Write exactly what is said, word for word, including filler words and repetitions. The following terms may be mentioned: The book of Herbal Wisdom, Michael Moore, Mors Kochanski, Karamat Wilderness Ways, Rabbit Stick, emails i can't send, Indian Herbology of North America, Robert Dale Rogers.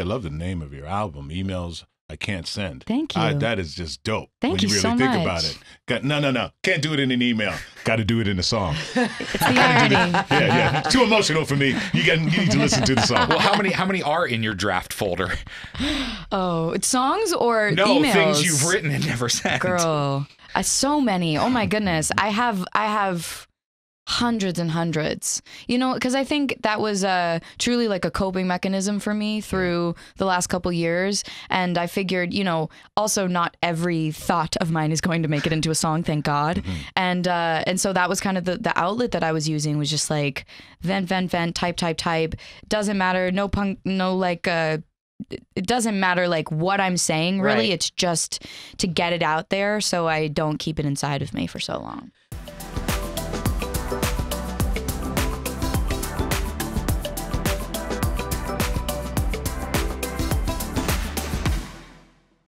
I love the name of your album, Emails I Can't Send. Thank you. Uh, that is just dope. Thank you so much. When you really think about it. Got, no, no, no. Can't do it in an email. Got to do it in a song. It's the irony. Yeah, yeah. Too emotional for me. You got. You need to listen to the song. Well, how many? How many are in your draft folder? Oh, it's songs or no, emails? No, things you've written and never sent. Girl, uh, so many. Oh my goodness. I have. I have. Hundreds and hundreds, you know, because I think that was uh, truly like a coping mechanism for me through the last couple years. And I figured, you know, also not every thought of mine is going to make it into a song, thank God. Mm-hmm. And uh, and so that was kind of the, the outlet that I was using, was just like vent, vent, vent, type, type, type. Doesn't matter. No punk, no like. Uh, It doesn't matter like what I'm saying, really. Right. It's just to get it out there so I don't keep it inside of me for so long.